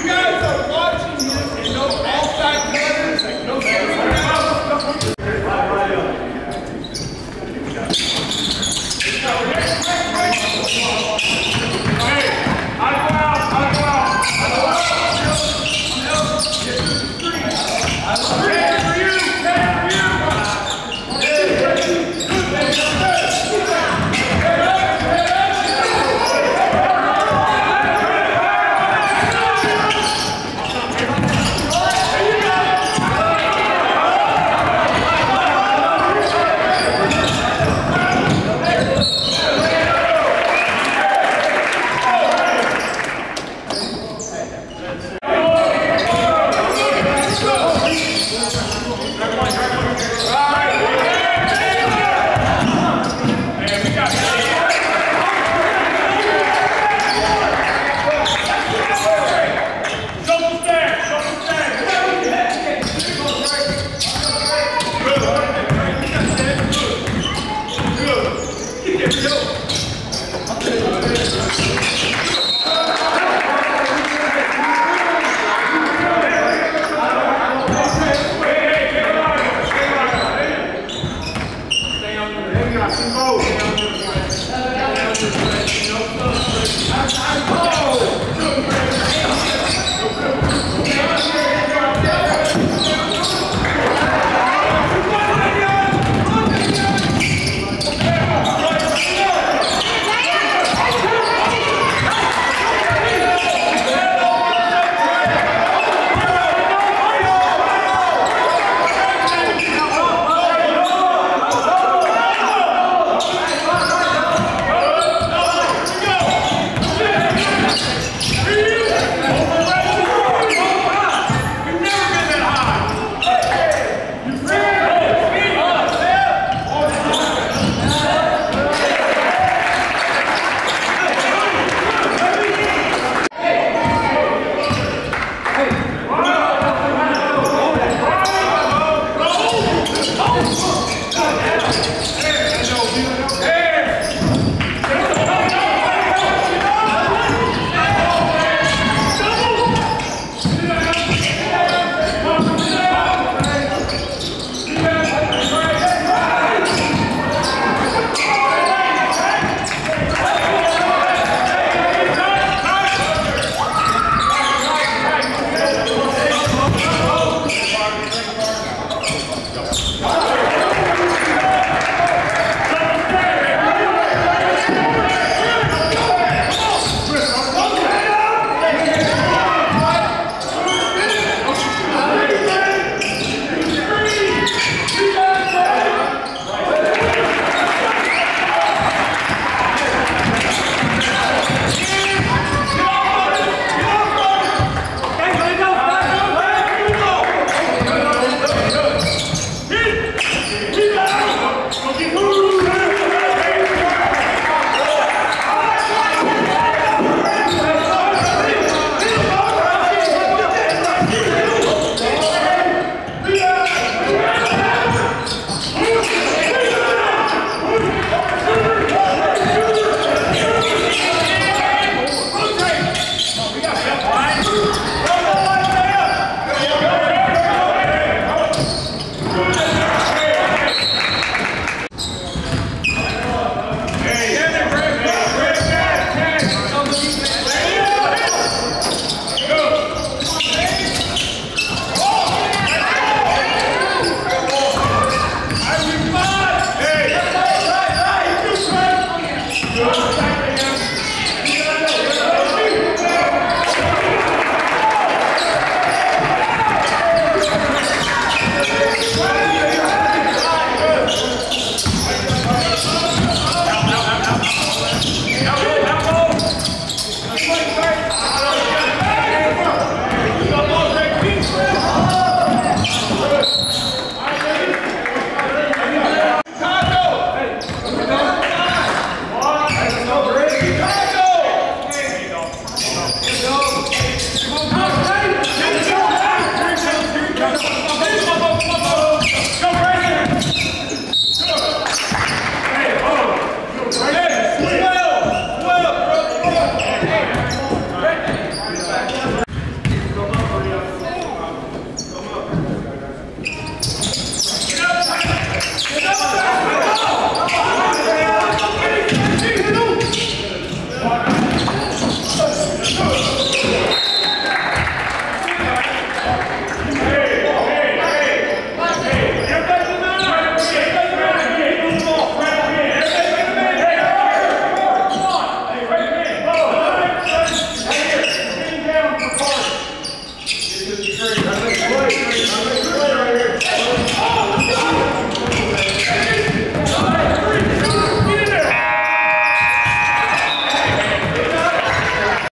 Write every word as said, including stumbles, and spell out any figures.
You guys are watching this and no